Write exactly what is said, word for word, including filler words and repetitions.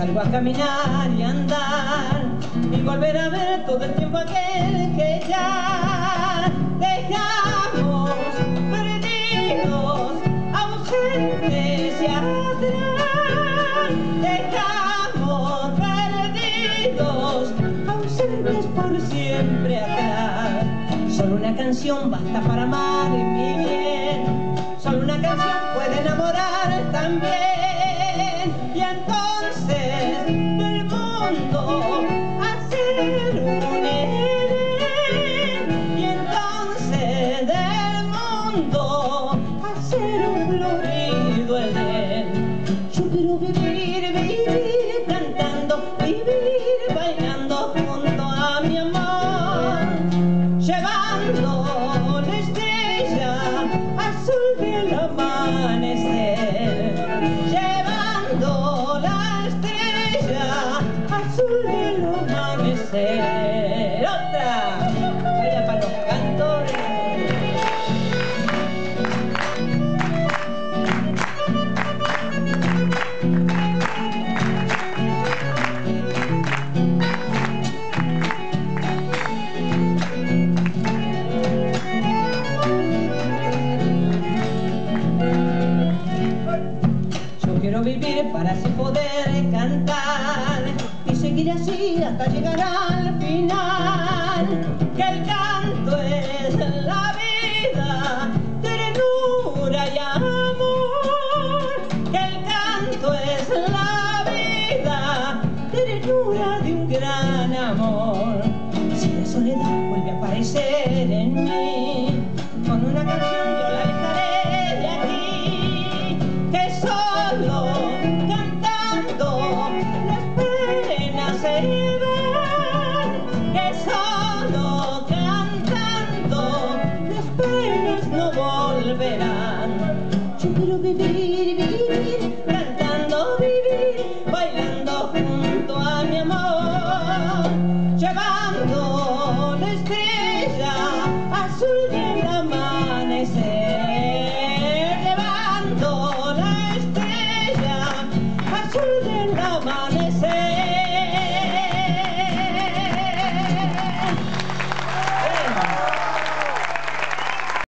salgo a caminar y andar y volver a ver todo el tiempo aquel que ya dejamos perdidos, ausentes y atrás. Dejamos perdidos, ausentes por siempre atrás. Solo una canción basta para amar mi bien, solo una canción puede enamorar también.